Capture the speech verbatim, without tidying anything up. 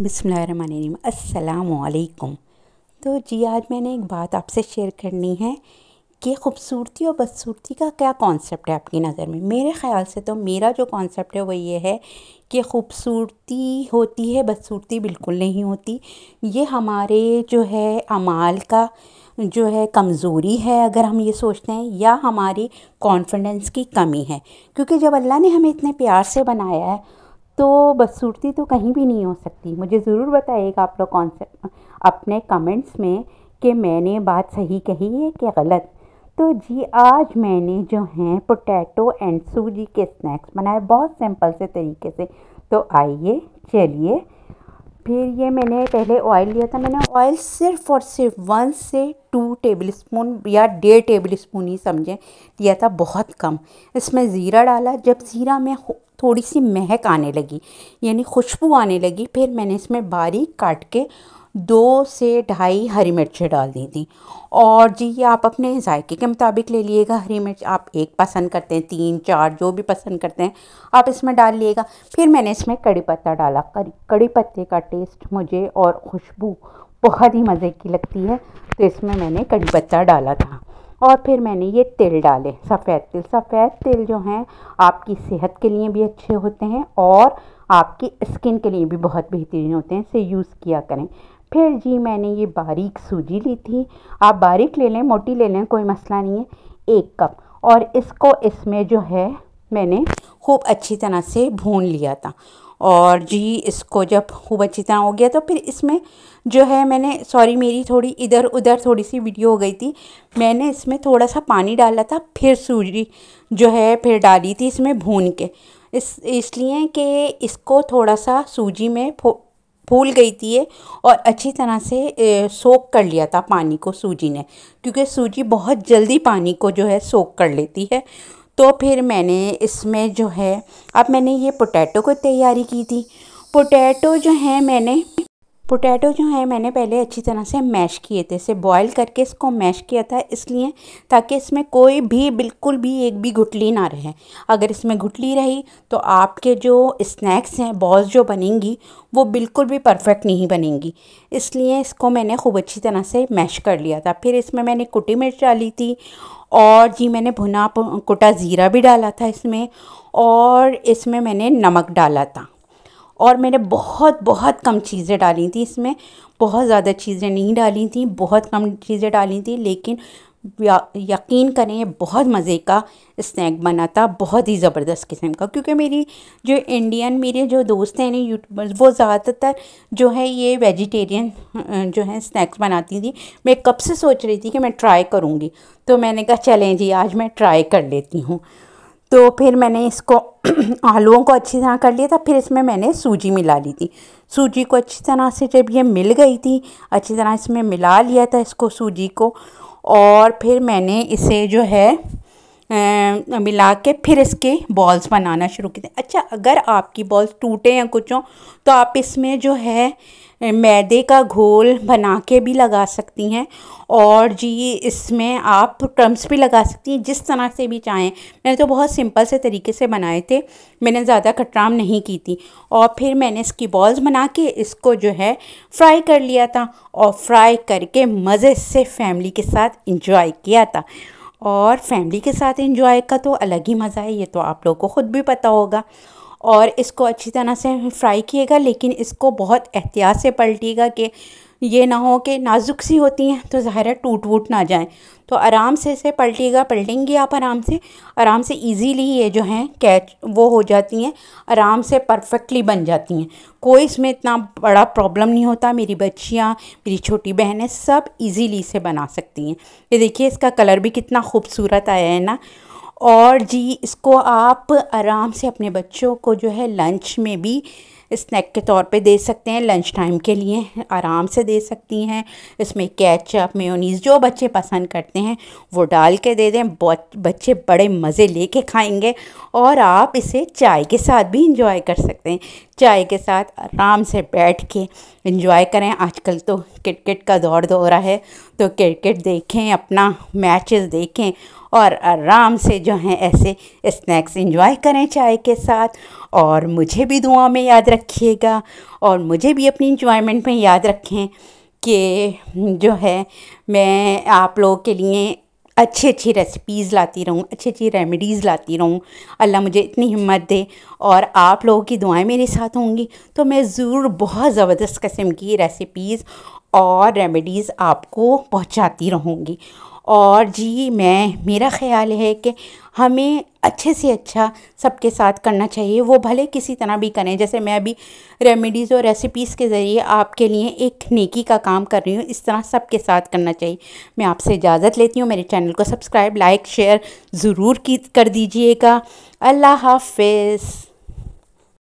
बिस्मिल्लाहिर्रहमानिर्रहीम, अस्सलामुअलैकुम। तो जी आज मैंने एक बात आपसे शेयर करनी है कि ख़ूबसूरती और बदसूरती का क्या कॉन्सेप्ट है आपकी नज़र में। मेरे ख़्याल से तो मेरा जो कॉन्सेप्ट है वो ये है कि ख़ूबसूरती होती है, बदसूरती बिल्कुल नहीं होती। ये हमारे जो है अमाल का जो है कमज़ोरी है अगर हम ये सोचते हैं, या हमारी कॉन्फिडेंस की कमी है। क्योंकि जब अल्लाह ने हमें इतने प्यार से बनाया है तो बदसूरती तो कहीं भी नहीं हो सकती। मुझे ज़रूर बताइएगा आप लोग कॉन्सेप्ट अपने कमेंट्स में कि मैंने बात सही कही है कि गलत। तो जी आज मैंने जो हैं पोटैटो एंड सूजी के स्नैक्स बनाए, बहुत सिंपल से तरीके से। तो आइए चलिए फिर। ये मैंने पहले ऑयल लिया था। मैंने ऑयल सिर्फ़ और सिर्फ वन से टू टेबलस्पून या डेढ़ टेबलस्पून ही समझें लिया था, बहुत कम। इसमें ज़ीरा डाला। जब ज़ीरा में थोड़ी सी महक आने लगी यानी खुशबू आने लगी, फिर मैंने इसमें बारीक काट के दो से ढाई हरी मिर्चें डाल दी थी। और जी ये आप अपने जायके के मुताबिक ले लीजिएगा। हरी मिर्च आप एक पसंद करते हैं, तीन चार जो भी पसंद करते हैं आप इसमें डाल लीजिएगा। फिर मैंने इसमें कड़ी पत्ता डाला। कड़ी पत्ते का टेस्ट मुझे और खुशबू बहुत ही मज़े की लगती है, तो इसमें मैंने कड़ी पत्ता डाला था। और फिर मैंने ये तिल डाले, सफ़ेद तिल। सफ़ेद तिल जो हैं आपकी सेहत के लिए भी अच्छे होते हैं और आपकी स्किन के लिए भी बहुत बेहतरीन होते हैं, इसे यूज़ किया करें। फिर जी मैंने ये बारीक सूजी ली थी। आप बारीक ले लें, मोटी ले लें, कोई मसला नहीं है। एक कप। और इसको इसमें जो है मैंने खूब अच्छी तरह से भून लिया था। और जी इसको जब खूब अच्छी तरह हो गया तो फिर इसमें जो है मैंने, सॉरी मेरी थोड़ी इधर उधर थोड़ी सी वीडियो हो गई थी, मैंने इसमें थोड़ा सा पानी डाला था, फिर सूजी जो है फिर डाली थी इसमें भून के, इस इसलिए कि इसको थोड़ा सा सूजी में फूल गई थी ये और अच्छी तरह से सोख कर लिया था पानी को सूजी ने, क्योंकि सूजी बहुत जल्दी पानी को जो है सोख कर लेती है। तो फिर मैंने इसमें जो है, अब मैंने ये पोटैटो को तैयारी की थी। पोटैटो जो है मैंने पोटैटो जो है मैंने पहले अच्छी तरह से मैश किए थे, इसे बॉईल करके इसको मैश किया था, इसलिए ताकि इसमें कोई भी बिल्कुल भी एक भी गुठली ना रहे। अगर इसमें गुठली रही तो आपके जो स्नैक्स हैं बॉल्स जो बनेंगी वो बिल्कुल भी परफेक्ट नहीं बनेंगी, इसलिए इसको मैंने खूब अच्छी तरह से मैश कर लिया था। फिर इसमें मैंने कुटी मिर्च डाली थी और जी मैंने भुना कुटा ज़ीरा भी डाला था इसमें, और इसमें मैंने नमक डाला था। और मैंने बहुत बहुत कम चीज़ें डाली थी इसमें, बहुत ज़्यादा चीज़ें नहीं डाली थी, बहुत कम चीज़ें डाली थी। लेकिन यकीन करें बहुत मज़े का स्नैक बना था, बहुत ही ज़बरदस्त किस्म का। क्योंकि मेरी जो इंडियन मेरे जो दोस्त हैं ना यूट्यूबर्स, वो ज़्यादातर जो है ये वेजिटेरियन जो है स्नैक्स बनाती थी। मैं कब से सोच रही थी कि मैं ट्राई करूँगी, तो मैंने कहा चलें जी आज मैं ट्राई कर लेती हूँ। तो फिर मैंने इसको आलूओं को अच्छी तरह कर लिया था। फिर इसमें मैंने सूजी मिला ली थी। सूजी को अच्छी तरह से जब ये मिल गई थी, अच्छी तरह इसमें मिला लिया था इसको सूजी को। और फिर मैंने इसे जो है ए, मिला के फिर इसके बॉल्स बनाना शुरू किए थे। अच्छा, अगर आपकी बॉल्स टूटे या कुछ हों तो आप इसमें जो है मैदे का घोल बना के भी लगा सकती हैं, और जी इसमें आप क्रम्स भी लगा सकती हैं, जिस तरह से भी चाहें। मैंने तो बहुत सिंपल से तरीके से बनाए थे, मैंने ज़्यादा कटराम नहीं की थी। और फिर मैंने इसकी बॉल्स बना के इसको जो है फ्राई कर लिया था, और फ्राई करके मज़े से फैमिली के साथ इंजॉय किया था। और फैमिली के साथ इंजॉय का तो अलग ही मज़ा है, ये तो आप लोगों को ख़ुद भी पता होगा। और इसको अच्छी तरह से फ्राई किएगा, लेकिन इसको बहुत एहतियात से पलटिएगा कि ये ना हो कि नाजुक सी होती हैं तो ज़ाहिर है टूट वूट ना जाए, तो आराम से इसे पलटिएगा। पलटेंगी आप आराम से, आराम से इजीली ये जो हैं कैच वो हो जाती हैं, आराम से परफेक्टली बन जाती हैं। कोई इसमें इतना बड़ा प्रॉब्लम नहीं होता। मेरी बच्चियाँ, मेरी छोटी बहनें सब इजीली इसे बना सकती हैं। ये देखिए इसका कलर भी कितना खूबसूरत आया है ना। और जी इसको आप आराम से अपने बच्चों को जो है लंच में भी स्नैक के तौर पे दे सकते हैं, लंच टाइम के लिए आराम से दे सकती हैं। इसमें केचप, मेयोनीज़ जो बच्चे पसंद करते हैं वो डाल के दे दें, बच्चे बड़े मज़े लेके खाएंगे। और आप इसे चाय के साथ भी इंजॉय कर सकते हैं। चाय के साथ आराम से बैठ के एंजॉय करें। आजकल तो क्रिकेट का दौर दौरा है, तो क्रिकेट देखें, अपना मैचेस देखें और आराम से जो हैं ऐसे स्नैक्स एंजॉय करें चाय के साथ। और मुझे भी दुआ में याद रखिएगा और मुझे भी अपनी इंजॉयमेंट में याद रखें कि जो है मैं आप लोगों के लिए अच्छी अच्छी रेसिपीज़ लाती रहूँ, अच्छी अच्छी रेमेडीज़ लाती रहूँ। अल्लाह मुझे इतनी हिम्मत दे और आप लोगों की दुआएं मेरे साथ होंगी तो मैं ज़रूर बहुत ज़बरदस्त किस्म की रेसिपीज़ और रेमेडीज़ आपको पहुँचाती रहूँगी। और जी मैं मेरा ख़्याल है कि हमें अच्छे से अच्छा सबके साथ करना चाहिए, वो भले किसी तरह भी करें। जैसे मैं अभी रेमेडीज़ और रेसिपीज़ के ज़रिए आपके लिए एक नेकी का काम कर रही हूँ, इस तरह सबके साथ करना चाहिए। मैं आपसे इजाज़त लेती हूँ। मेरे चैनल को सब्सक्राइब, लाइक, शेयर ज़रूर कर दीजिएगा। अल्लाह हाफ़िज़।